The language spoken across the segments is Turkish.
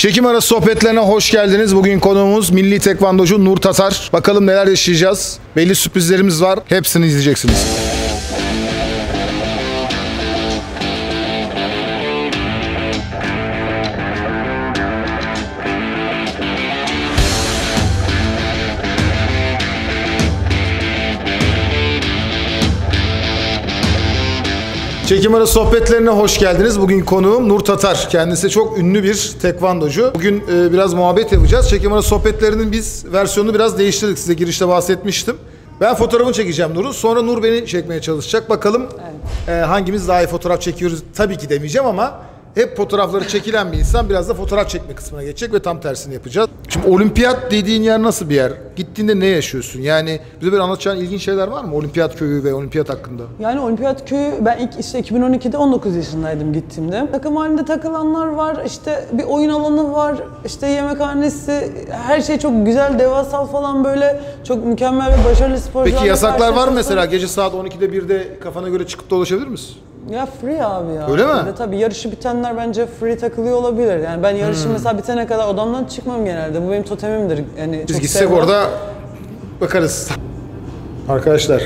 Çekim arası sohbetlerine hoş geldiniz. Bugün konuğumuz milli tekvandocu Nur Tatar. Bakalım neler yaşayacağız. Belli sürprizlerimiz var. Hepsini izleyeceksiniz. Çekim arası sohbetlerine hoş geldiniz. Bugün konuğum Nur Tatar. Kendisi çok ünlü bir tekvandocu. Bugün biraz muhabbet yapacağız. Çekim arası sohbetlerinin biz versiyonunu biraz değiştirdik. Size girişte bahsetmiştim. Ben fotoğrafını çekeceğim Nur'un. Sonra Nur beni çekmeye çalışacak. Bakalım evet, hangimiz daha iyi fotoğraf çekiyoruz tabii ki demeyeceğim ama hep fotoğrafları çekilen bir insan biraz da fotoğraf çekme kısmına geçecek ve tam tersini yapacağız. Şimdi olimpiyat dediğin yer nasıl bir yer? Gittiğinde ne yaşıyorsun? Yani bize böyle anlatacağın ilginç şeyler var mı? Olimpiyat köyü ve olimpiyat hakkında. Yani olimpiyat köyü, ben ilk işte 2012'de 19 yaşındaydım gittiğimde. Takım halinde takılanlar var, işte bir oyun alanı var, işte yemekhanesi, her şey çok güzel, devasal falan, böyle çok mükemmel ve başarılı sporcular. Peki yasaklar var mı mesela? Gece saat 12'de 1'de kafana göre çıkıp dolaşabilir misin? Ya free abi ya. Öyle mi? De tabii yarışı bitenler bence free takılıyor olabilir. Yani ben yarışı mesela bitene kadar odamdan çıkmam genelde. Bu benim totemimdir. Yani biz gitsek sevmem, orada bakarız. Arkadaşlar,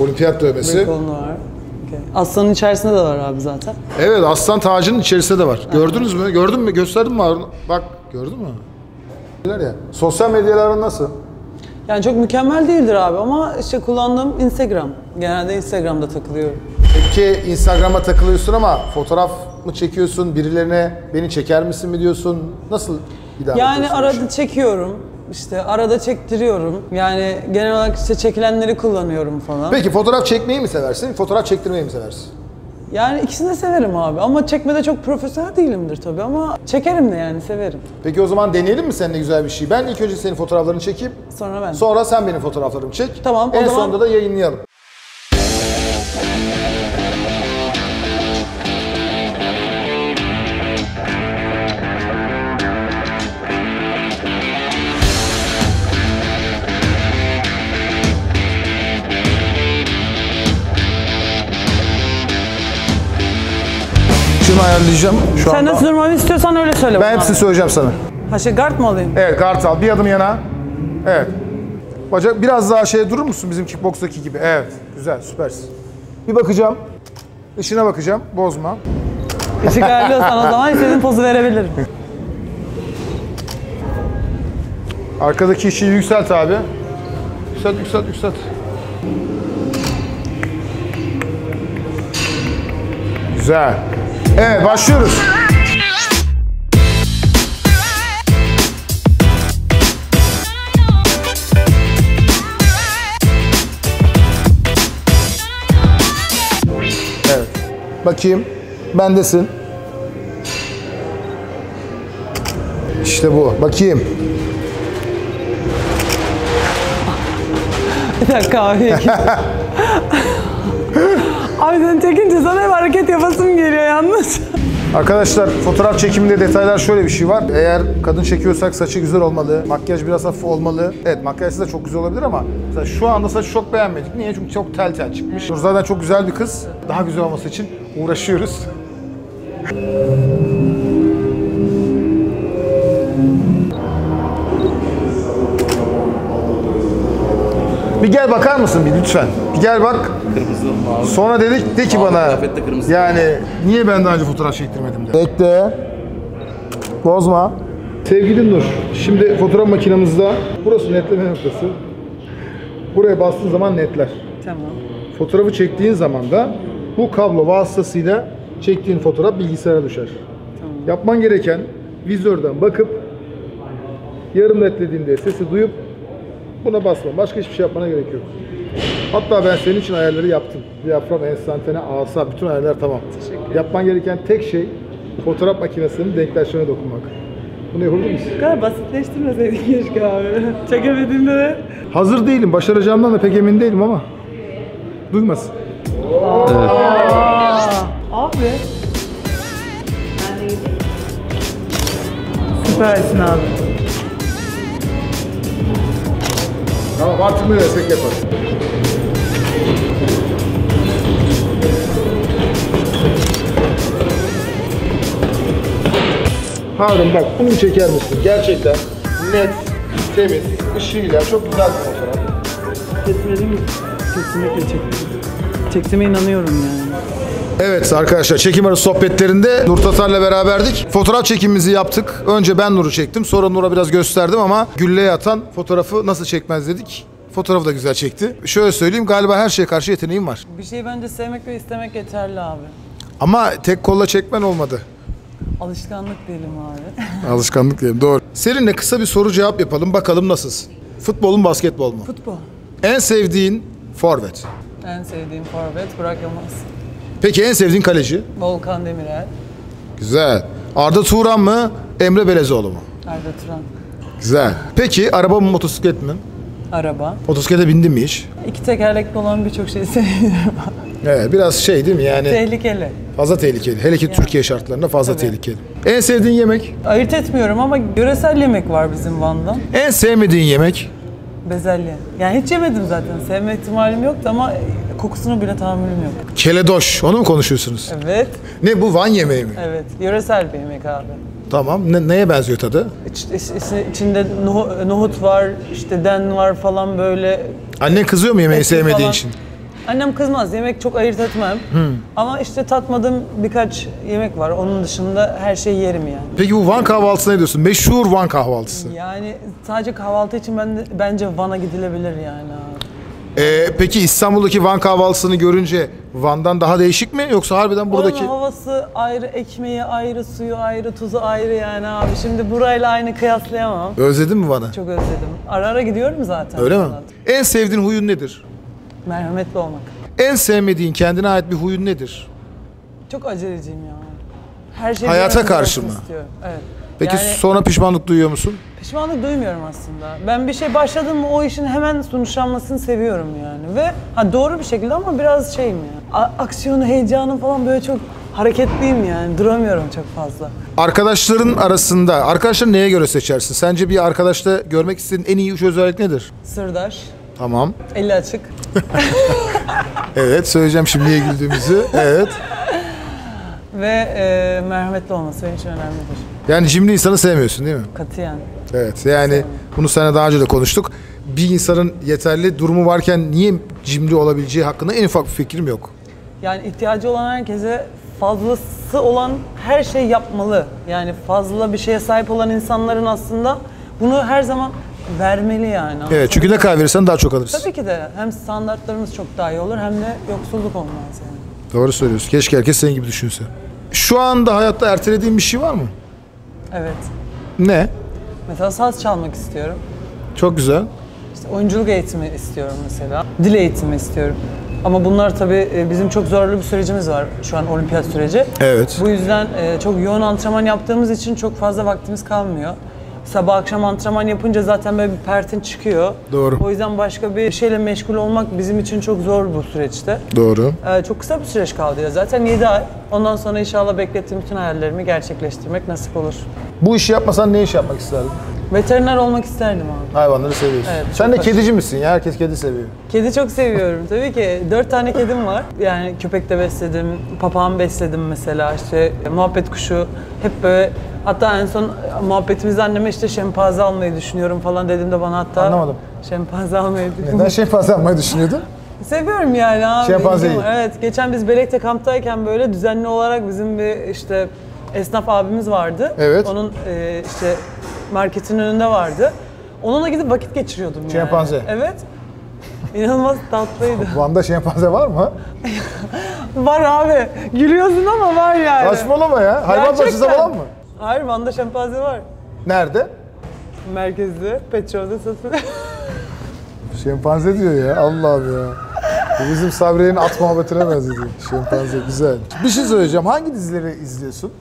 olimpiyat dövmesi. Bir kolunu var. Okay. Aslanın içerisinde de var abi zaten. Evet, aslan tacının içerisinde de var. Aha. Gördünüz mü? Gördün mü? Gösterdim mi? Bak, gördün mü? Ya. Sosyal medyaların nasıl? Yani çok mükemmel değildir abi ama işte kullandığım Instagram. Genelde Instagram'da takılıyorum. Peki Instagram'a takılıyorsun ama fotoğraf mı çekiyorsun, birilerine beni çeker misin mi diyorsun, nasıl idare ediyorsun? Yani arada çekiyorum, işte arada çektiriyorum, yani genel olarak işte çekilenleri kullanıyorum falan. Peki fotoğraf çekmeyi mi seversin, fotoğraf çektirmeyi mi seversin? Yani ikisini de severim abi ama çekmede çok profesyonel değilimdir tabii ama çekerim de, yani severim. Peki o zaman deneyelim mi seninle güzel bir şey? Ben ilk önce senin fotoğraflarını çekeyim, sonra ben. Sonra sen benim fotoğraflarımı çek. Tamam. En sonunda da yayınlayalım. Ayarlayacağım şu anda. Sen nasıl durmamı istiyorsan öyle söyle. Ben hepsini söyleyeceğim sana. Ha şey, guard mı alayım? Evet, guard al. Bir adım yana. Evet. Bacak biraz daha şeye durur musun, bizim kickbox'taki gibi? Evet. Güzel, süpersin. Bir bakacağım. Işına bakacağım. Bozma. Işık ayarlıyorsan o zaman istediğin pozu verebilirim. Arkadaki ışığı yükselt abi. Yükselt, yükselt, yükselt. Güzel. Evet, başlıyoruz. Evet. Bakayım. Bendesin. İşte bu. Bakayım. Bir dakika abi. Abi sen çekince sana hep hareket yapasım geliyor yalnız. Arkadaşlar, fotoğraf çekiminde detaylar şöyle bir şey var. Eğer kadın çekiyorsak saçı güzel olmalı, makyaj biraz hafif olmalı. Evet, makyajsız da çok güzel olabilir ama mesela şu anda saçı çok beğenmedik. Niye? Çünkü çok tel tel çıkmış. Evet. Zaten çok güzel bir kız. Daha güzel olması için uğraşıyoruz. Bir gel bakar mısın bir lütfen? Bir gel bak. Kırmızı, mavi. Sonra dedik de ki mavi bana kırmızı, yani niye ben daha önce fotoğraf çektirmedim de. Bekle. Bozma. Sevgili Nur, şimdi fotoğraf makinamızda burası netleme noktası. Buraya bastığın zaman netler. Tamam. Fotoğrafı çektiğin zaman da bu kablo vasıtasıyla çektiğin fotoğraf bilgisayara düşer. Tamam. Yapman gereken vizörden bakıp yarım netlediğinde sesi duyup buna basma. Başka hiçbir şey yapmana gerek yok. Hatta ben senin için ayarları yaptım. Diyafram, enstantane, asa, bütün ayarlar tamam. Yapman gereken tek şey fotoğraf makinesinin denkleştirmeye dokunmak. Bunu yapabilir misin? Bu kadar basitleştirmeseydik keşke abi. Çekemediğimde de. Hazır değilim. Başaracağımdan da pek emin değilim ama. Duymasın. Evet. Abi. Süpersin abi. Tamam, artık ne desek yaparız. Harun bak bunu çeker misin? Gerçekten net, temiz, ışığıyla çok güzel bir fotoğraf. Kesinlikle çektim. Çektiğime inanıyorum yani. Evet arkadaşlar, çekim arası sohbetlerinde Nur Tatar'la beraberdik. Fotoğraf çekimimizi yaptık. Önce ben Nur'u çektim. Sonra Nur'a biraz gösterdim ama gülleye atan fotoğrafı nasıl çekmez dedik. Fotoğrafı da güzel çekti. Şöyle söyleyeyim, galiba her şeye karşı yeteneğim var. Bir şeyi bence sevmek ve istemek yeterli abi. Ama tek kolla çekmen olmadı. Alışkanlık diyelim abi. Alışkanlık diyelim, doğru. Serin'le kısa bir soru cevap yapalım. Bakalım nasılsın? Futbol mu, basketbol mu? Futbol. En sevdiğin forvet? En sevdiğim forvet Burak Yılmaz. Peki en sevdiğin kaleci? Volkan Demirel. Güzel. Arda Turan mı, Emre Belezoğlu mu? Arda Turan. Güzel. Peki araba mı, motosiklet mi? Araba. Motosiklete bindin mi hiç? İki tekerlekli olan birçok şeyi seviyorum. Evet, biraz şey değil mi yani? Tehlikeli. Fazla tehlikeli. Hele ki yani. Türkiye şartlarında fazla tabii. Tehlikeli. En sevdiğin yemek? Ayırt etmiyorum ama yöresel yemek var bizim Van'da. En sevmediğin yemek? Bezelye. Yani hiç yemedim zaten. Sevme ihtimalim yoktu ama kokusunu bile tahammülüm yok. Keledoş. Onu mu konuşuyorsunuz? Evet. Ne bu, Van yemeği mi? Evet. Yöresel bir yemek abi. Tamam. Neye benziyor tadı? İçinde nohut var, işte den var falan böyle. Annen kızıyor mu yemeği sevmediğin falan için? Annem kızmaz. Yemek çok ayırt etmem. Ama işte tatmadığım birkaç yemek var. Onun dışında her şeyi yerim yani. Peki bu Van kahvaltısı ne diyorsun? Meşhur Van kahvaltısı. Yani sadece kahvaltı için bence Van'a gidilebilir yani. Peki İstanbul'daki Van kahvaltısını görünce Van'dan daha değişik mi? Yoksa harbiden buradaki... Onun havası ayrı, ekmeği ayrı, suyu ayrı, tuzu ayrı yani abi. Şimdi burayla aynı kıyaslayamam. Özledin mi Van'ı? Çok özledim. Ara ara gidiyorum zaten. Öyle mi? En sevdiğin huyun nedir? Merhametli olmak. En sevmediğin kendine ait bir huyun nedir? Çok aceleciyim ya. Her şeyi hayata karşı mı? İstiyorum. Evet. Peki yani, sonra pişmanlık duyuyor musun? Pişmanlık duymuyorum aslında. Ben bir şey başladım mı o işin hemen sonuçlanmasını seviyorum yani. Ve doğru bir şekilde ama biraz şeyim ya. Aksiyonu, heyecanım falan böyle çok hareketliyim yani. Duramıyorum çok fazla. Arkadaşların arasında, arkadaşları neye göre seçersin? Sence bir arkadaşta görmek istediğin en iyi üç özellik nedir? Sırdaş. Tamam. Eli açık. Evet, söyleyeceğim şimdiye güldüğümüzü. Evet. Ve merhametli olması benim için önemlidir. Yani cimri insanı sevmiyorsun değil mi? Katiyen. Evet, yani sevmiyorum. Bunu seninle daha önce de konuştuk. Bir insanın yeterli durumu varken niye cimri olabileceği hakkında en ufak bir fikrim yok. Yani ihtiyacı olan herkese fazlası olan her şey yapmalı. Yani fazla bir şeye sahip olan insanların aslında bunu her zaman... vermeli yani. Evet aslında. Çünkü ne kadar verirsen daha çok alırız. Tabii ki de. Hem standartlarımız çok daha iyi olur hem de yoksulluk olmaz yani. Doğru söylüyorsun. Keşke herkes senin gibi düşünse. Şu anda hayatta ertelediğin bir şey var mı? Evet. Ne? Mesela saz çalmak istiyorum. Çok güzel. İşte oyunculuk eğitimi istiyorum mesela. Dil eğitimi istiyorum. Ama bunlar tabii bizim çok zorlu bir sürecimiz var şu an, olimpiyat süreci. Evet. Bu yüzden çok yoğun antrenman yaptığımız için çok fazla vaktimiz kalmıyor. Sabah akşam antrenman yapınca zaten böyle bir pertin çıkıyor. Doğru. O yüzden başka bir şeyle meşgul olmak bizim için çok zor bu süreçte. Doğru. Çok kısa bir süreç kaldı ya. Zaten 7 ay. Ondan sonra inşallah beklettiğim bütün hayallerimi gerçekleştirmek nasip olur. Bu işi yapmasan ne iş yapmak isterdin? Veteriner olmak isterdim abi. Hayvanları seviyorsun. Evet, sen de kedici misin ya? Herkes kedi seviyor. Kedi çok seviyorum. Tabii ki 4 tane kedim var. Yani köpek de besledim, papağan besledim mesela. İşte muhabbet kuşu hep böyle. Hatta en son muhabbetimizde anneme işte şempanze almayı düşünüyorum falan dediğimde bana hatta... Anlamadım. Şempanze almayı düşünüyordum. Neden şempanze almayı düşünüyordun? Seviyorum yani abi. Şempanzeyi. Evet. Geçen biz Belek'te kamptayken böyle düzenli olarak bizim bir işte esnaf abimiz vardı. Evet. Onun işte marketin önünde vardı. Onunla gidip vakit geçiriyordum yani. Şempanze. Evet. İnanılmaz tatlıydı. Van'da şempanze var mı? Var abi. Gülüyorsun ama var yani. Saçmalama ya. Hayvan bahçesi falan mı? Hayır, Van'da şempanze var. Nerede? Merkezde, Pet Shop'da satılıyor. Şempanze diyor ya, Allah'ım ya. Bu bizim Sabriye'nin at muhabbetine benziyor. Şempanze, güzel. Bir şey söyleyeceğim, hangi dizileri izliyorsun?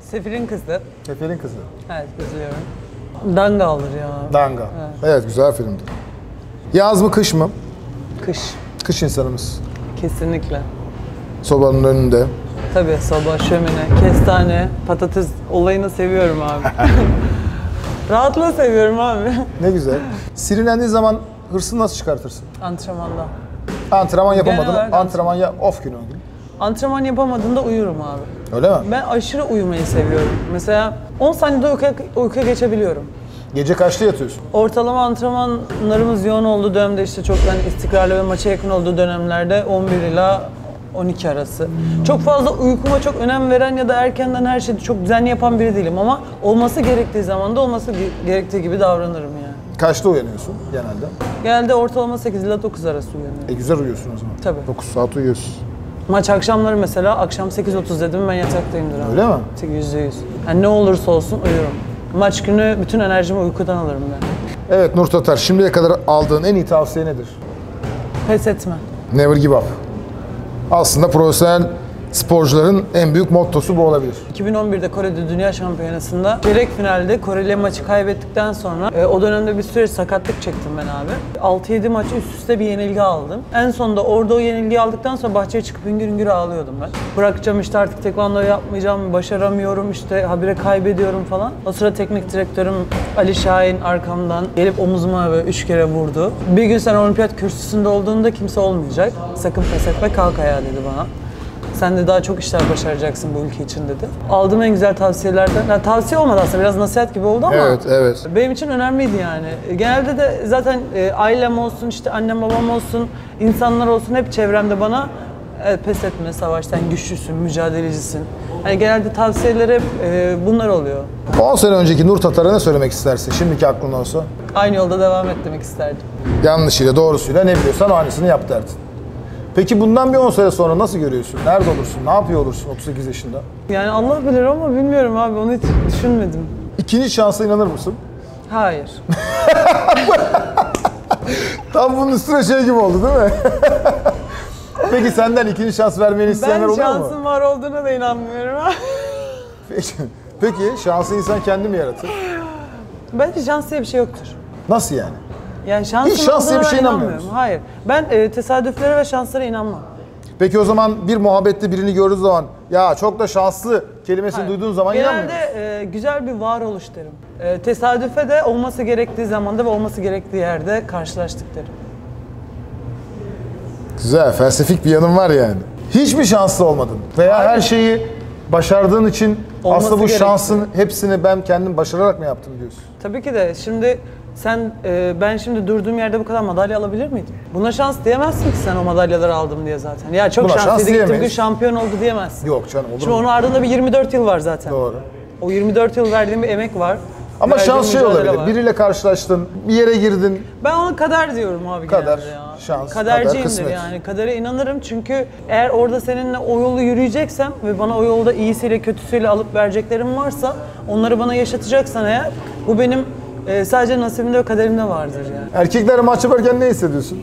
Seferin Kızı. Seferin Kızı. Evet, izliyorum. Danga alır ya. Danga. Evet, evet, güzel filmdi. Yaz mı, kış mı? Kış. Kış insanımız. Kesinlikle. Sobanın önünde. Tabii soba, şömine, kestane, patates olayını seviyorum abi. Rahatlığı seviyorum abi. Ne güzel. Sinirlendiğin zaman hırsını nasıl çıkartırsın? Antrenmanda. Antrenman yapamadın, antrenman ya off günü o gün. Antrenman yapamadığında uyurum abi. Öyle mi? Ben aşırı uyumayı seviyorum. Mesela 10 saniyede uykuya geçebiliyorum. Gece kaçta yatıyorsun? Ortalama antrenmanlarımız yoğun olduğu dönemde işte çok yani istikrarlı ve maça yakın olduğu dönemlerde 11 ila 12 arası. Çok fazla uykuma çok önem veren ya da erkenden her şeyi çok düzenli yapan biri değilim ama olması gerektiği zaman da olması gerektiği gibi davranırım yani. Kaçta uyanıyorsun genelde? Genelde ortalama 8 ila 9 arası uyanıyorum. E güzel uyuyorsun o zaman. Tabii. 9 saat uyuyorsun. Maç akşamları mesela akşam 8:30 dedim ben yataktayımdır abi. Öyle mi? %100. Yani ne olursa olsun uyuyorum. Maç günü bütün enerjimi uykudan alırım ben. Evet Nur Tatar, şimdiye kadar aldığın en iyi tavsiye nedir? Pes etme. Never give up. Aslında profesyonel sporcuların en büyük mottosu bu olabilir. 2011'de Kore'de Dünya Şampiyonası'nda çeyrek finalde Kore'yle maçı kaybettikten sonra o dönemde bir süre sakatlık çektim ben abi. 6-7 maçı üst üste bir yenilgi aldım. En sonunda orada o yenilgiyi aldıktan sonra bahçeye çıkıp hüngür hüngür ağlıyordum ben. Bırakacağım işte artık tekvando yapmayacağım, başaramıyorum işte habire kaybediyorum falan. O sıra teknik direktörüm Ali Şahin arkamdan gelip omuzuma böyle 3 kere vurdu. Bir gün sen olimpiyat kürsüsünde olduğunda kimse olmayacak. Sakın pes etme, kalk ayağa dedi bana. Sen de daha çok işler başaracaksın bu ülke için dedi. Aldığım en güzel tavsiyelerden, yani tavsiye olmadı aslında biraz nasihat gibi oldu ama evet. Benim için önemliydi yani. Genelde de zaten ailem olsun, işte annem babam olsun, insanlar olsun hep çevremde bana pes etme, savaş, sen güçlüsün, mücadelecisin. Yani genelde tavsiyeler hep bunlar oluyor. 10 sene önceki Nur Tatar'a ne söylemek istersin şimdiki aklın olsa? Aynı yolda devam et demek isterdim. Yanlışıyla doğrusuyla ne biliyorsan aynısını yap derdin. Peki bundan bir 10 sene sonra nasıl görüyorsun? Nerede olursun? Ne yapıyor olursun 38 yaşında? Yani Allah bilir ama bilmiyorum abi. Onu hiç düşünmedim. İkinci şansa inanır mısın? Hayır. Tam bunun üstüne şey gibi oldu değil mi? Peki senden ikinci şans vermeni isteyenler oluyor mu? Ben şansın var olduğuna da inanmıyorum. Peki şansı insan kendi mi yaratır? Bence şans diye bir şey yoktur. Nasıl yani? Yani hiç şans diye bir şeye inanmıyorum. Hayır. Ben tesadüflere ve şanslara inanmam. Peki o zaman bir muhabbette birini gördüğün zaman ya çok da şanslı kelimesini duyduğun zaman inanmıyor musun? Genelde güzel bir varoluş derim. Tesadüfe de olması gerektiği zamanda ve olması gerektiği yerde karşılaştık derim. Güzel, felsefik bir yanım var yani. Hiç mi şanslı olmadın? Veya hayır, her şeyi başardığın için olması aslında bu gerekti. Şansın hepsini ben kendim başararak mı yaptım diyorsun? Tabii ki de. Şimdi sen, ben şimdi durduğum yerde bu kadar madalya alabilir miydim? Buna şans diyemezsin ki sen o madalyaları aldım diye zaten. Ya çok şanslıydı gittim bugün şampiyon oldu diyemezsin. Yok canım olur mu? Şimdi onun ardında bir 24 yıl var zaten. Doğru. O 24 yıl verdiğim bir emek var. Ama şans şey olabilir, var. Biriyle karşılaştın, bir yere girdin. Ben ona kader diyorum abi genelde ya. Şans, kaderciyimdir yani. Kadere inanırım çünkü eğer orada seninle o yolu yürüyeceksem ve bana o yolda iyisiyle kötüsüyle alıp vereceklerim varsa onları bana yaşatacaksan eğer bu benim sadece nasibimde ve kaderimde vardır yani. Erkeklere maç yaparken ne hissediyorsun?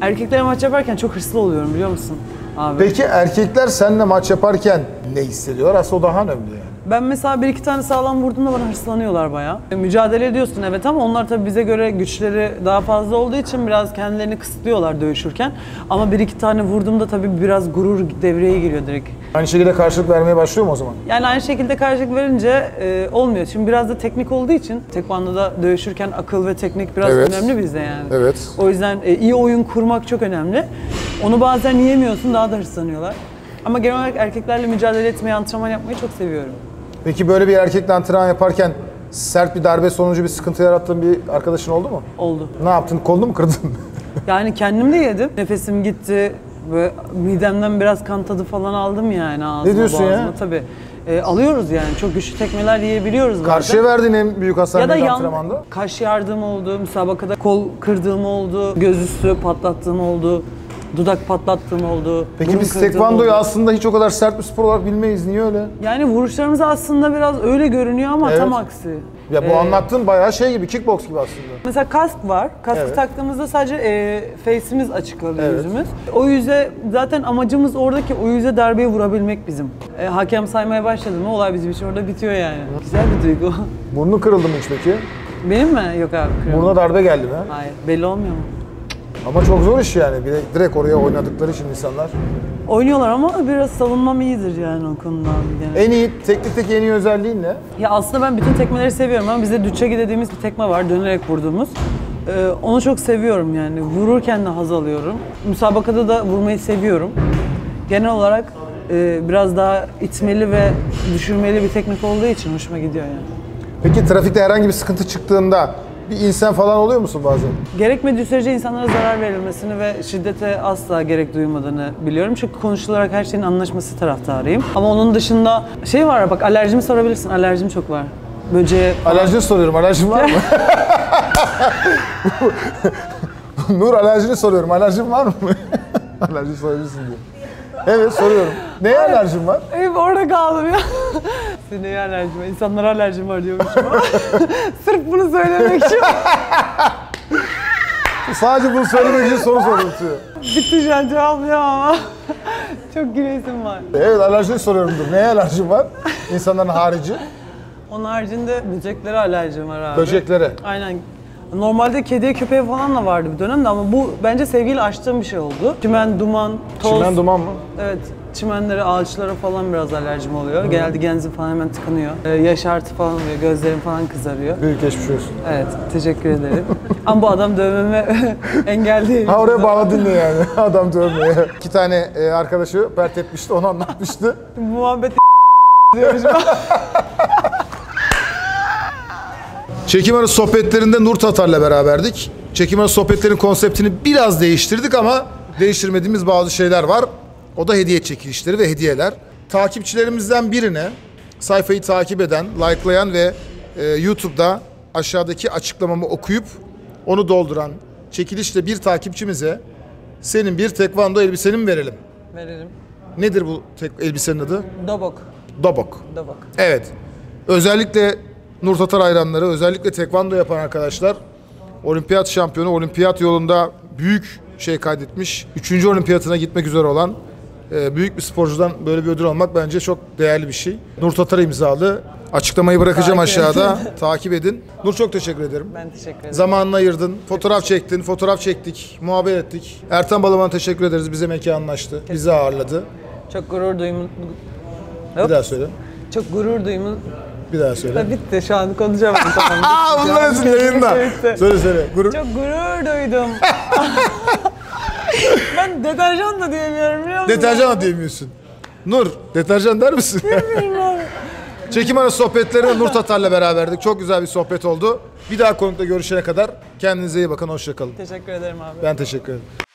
Erkeklere maç yaparken çok hırslı oluyorum biliyor musun abi? Peki erkekler seninle maç yaparken ne hissediyor? Aslında o daha önemli yani. Ben mesela bir iki tane sağlam vurduğumda bana hırslanıyorlar bayağı. Mücadele ediyorsun evet ama onlar tabii bize göre güçleri daha fazla olduğu için biraz kendilerini kısıtlıyorlar dövüşürken. Ama bir iki tane vurduğumda tabii biraz gurur devreye giriyor direkt. Aynı şekilde karşılık vermeye başlıyor mu o zaman? Yani aynı şekilde karşılık verince olmuyor. Şimdi biraz da teknik olduğu için tekvandoda dövüşürken akıl ve teknik biraz önemli bizde yani. Evet. O yüzden iyi oyun kurmak çok önemli. Onu bazen yiyemiyorsun daha da hırslanıyorlar. Ama genel olarak erkeklerle mücadele etmeyi, antrenman yapmayı çok seviyorum. Peki böyle bir erkekle antrenman yaparken sert bir darbe sonucu bir sıkıntı yarattığın bir arkadaşın oldu mu? Oldu. Ne yaptın? Kolunu mu kırdın? Yani kendim de yedim. Nefesim gitti. Böyle midemden biraz kan tadı falan aldım yani ağzıma. Ne diyorsun boğazıma. Ya? Tabii. Alıyoruz yani. Çok güçlü tekmeler yiyebiliyoruz. Karşıya verdin en büyük hasar bir antrenmanda. Kaş yardığım oldu. Müsabakada kol kırdığım oldu. Göz üstü patlattığım oldu. Dudak patlattığım oldu. Peki biz tekvandoyu aslında hiç o kadar sert bir spor olarak bilmeyiz. Niye öyle? Yani vuruşlarımız aslında biraz öyle görünüyor ama tam aksi. Ya bu anlattığın bayağı şey gibi, kickbox gibi aslında. Mesela kask var. Kaskı taktığımızda sadece face'imiz açık kalıyor yüzümüz. O yüze zaten amacımız oradaki o yüze darbeyi vurabilmek bizim. Hakem saymaya başladı mı olay bizim için orada bitiyor yani. Hı. Güzel bir duygu. Burnu kırıldı mı hiç peki? Benim mi? Yok abi kırıldı. Burnuna darbe geldi mi? Hayır. Belli olmuyor mu? Ama çok zor iş yani. Direkt oraya oynadıkları için insanlar. Oynuyorlar ama biraz savunmam iyidir yani o konuda. En iyi, teknikteki en iyi özelliğin ne? Ya aslında ben bütün tekmeleri seviyorum ama bizde düçegi dediğimiz bir tekme var dönerek vurduğumuz. Onu çok seviyorum yani. Vururken de haz alıyorum. Müsabakada da vurmayı seviyorum. Genel olarak biraz daha itmeli ve düşürmeli bir teknik olduğu için hoşuma gidiyor yani. Peki trafikte herhangi bir sıkıntı çıktığında bir insan falan oluyor musun bazen? Gerekmediği sürece insanlara zarar verilmesini ve şiddete asla gerek duymadığını biliyorum. Çünkü konuşularak her şeyin anlaşması taraftarıyım. Ama onun dışında şey var, bak alerjimi sorabilirsin. Alerjim çok var. Böceğe... Alerjini soruyorum. Alerjim var mı? Nur alerjini soruyorum. Alerjim var mı? Alerji sorabilirsin diyor. Evet soruyorum. Neye alerjim var? Hep orada kaldım ya. Sineye alerjim var, insanlara alerjim var diyormuşum. Sırf bunu söylemek için. Sadece bunu söylemek için soru soruluyor. Bitti şu an, cevaplayamam ama. Çok gülesim var. Evet alerjiyi soruyorumdur. Neye alerjim var? İnsanların harici. Onun haricinde böceklere alerjim var abi. Böceklere? Aynen. Normalde kediye, köpeğe falan da vardı bir dönemde ama bu bence sevgiyle açtığım bir şey oldu. Çimen, duman, toz... Çimen, duman mı? Evet. Çimenlere, ağaçlara falan biraz alerjim oluyor. Hmm. Genelde genzim falan hemen tıkanıyor. Yaşartı falan oluyor, gözlerim falan kızarıyor. Büyük geçmiş olsun. Evet, teşekkür ederim. Ama bu adam dövmeme engel değil. Ha oraya bağladın ne yani, adam dövmeye. İki tane arkadaşı pert etmişti, onu anlatmıştı. Muhabbet diyormuş. Çekim arası sohbetlerinde Nur Tatar'la beraberdik. Çekim arası sohbetlerin konseptini biraz değiştirdik ama değiştirmediğimiz bazı şeyler var. O da hediye çekilişleri ve hediyeler. Takipçilerimizden birine sayfayı takip eden, likelayan ve YouTube'da aşağıdaki açıklamamı okuyup onu dolduran çekilişle bir takipçimize senin bir tekvando elbiseni mi verelim? Verelim. Nedir bu elbisenin adı? Dobok. Dobok. Dobok. Evet. Özellikle Nur Tatar hayranları, özellikle tekvando yapan arkadaşlar, olimpiyat şampiyonu, olimpiyat yolunda büyük şey kaydetmiş, 3. olimpiyatına gitmek üzere olan büyük bir sporcudan böyle bir ödül almak bence çok değerli bir şey. Nur Tatar imzalı. Açıklamayı bırakacağım aşağıda. Takip edin. Nur çok teşekkür ederim. Ben teşekkür ederim. Zamanını ayırdın, fotoğraf çektin, fotoğraf çektik, muhabbet ettik. Ertan Balaban'a teşekkür ederiz, bize mekanını açtı, bizi ağırladı. Çok gurur duydum. Bir daha söyle. Çok gurur duydum. Bir daha söyle. Da bitti şu an konuşamadım. Bunlar için yayında. Söyle söyle. Gurur. Çok gurur duydum. Ben deterjan da diyemiyorum biliyor musun? Deterjan da diyemiyorsun. Nur, deterjan der misin? Bilmiyorum. Çekim arası sohbetlerinde Nur Tatar'la beraberdik. Çok güzel bir sohbet oldu. Bir daha konukla görüşene kadar kendinize iyi bakın. Hoşça kalın. Teşekkür ederim abi. Ben teşekkür ederim.